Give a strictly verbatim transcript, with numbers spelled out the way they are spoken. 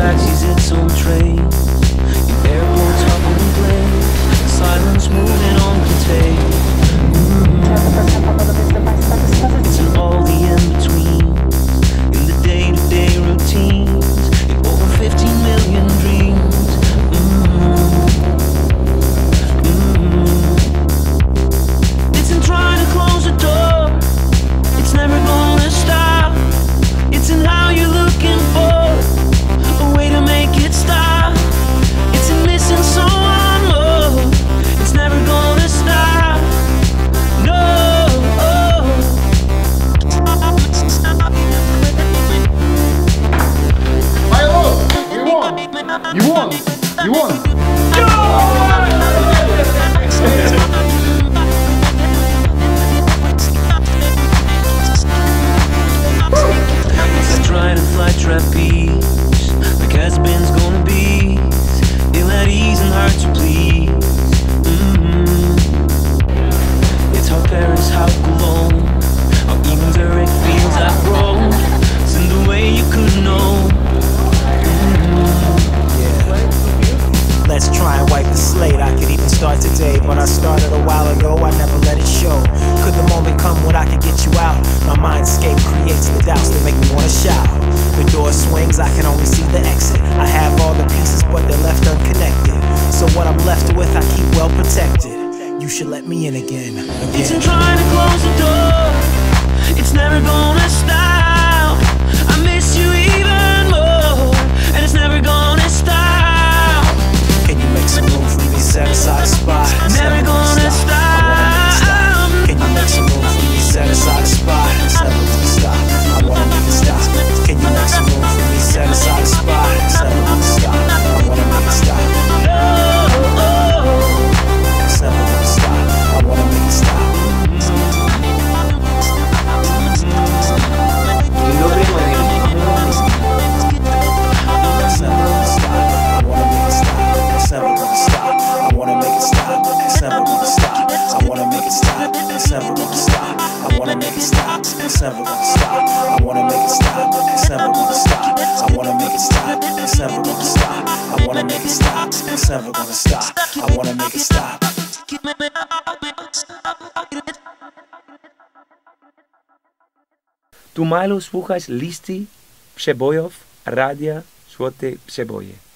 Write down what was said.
taxis and soul trains, in airports hopping planes, silence moving on the tape. Mm-hmm. It's in all the in-betweens, in the day-to-day routines, in over fifteen million dreams. Mm-hmm. Mm-hmm. It's in trying to close the door, it's never gonna stop. It's in how you're looking for a way to make it stop. It's in missing someone more. It's never gonna stop. No. I won. You won. You won. You won. You won. Trying to fly trapeze, like has-beens gonna be, ill at ease and hard to please. Mm-hmm. It's how Paris, how Cologne, how even direct fields I roam. It's in the way you could know. Mm-hmm. Yeah. Let's try and wipe the slate. I could even start today, but I started a while ago. I never let it show. Could the moment come when I could get you out? My mindscape creates the doubts that make me wanna shout. The door swings, I can only see the exit. I have all the pieces, but they're left unconnected. So what I'm left with, I keep well protected. You should let me in again, again. It's in trying to close the door. It's never gonna stop. I miss you even more, and it's never gonna stop. Can you make some room for me? Set aside spots. Never gonna stop. Can you make some room for me? Set aside spots. Never gonna stop. I wanna make it stop. Can you make some room for me? Set aside spots. Never gonna stop. I wanna make it stop. It's never gonna stop. I wanna make it stop. You know they lame. It's never gonna stop. I wanna make it stop. It's never gonna stop. I wanna make it stop. It's never gonna stop. I wanna make it stop. It's never gonna stop. I wanna make it stop. It's never gonna stop. I wanna make it stop. It's never gonna stop. I wanna make it stop. It's never gonna stop. I wanna make it stop. It's never gonna stop. I wanna make it stop. Tu Milow słuchasz listy przebojów radia Złote Przeboje.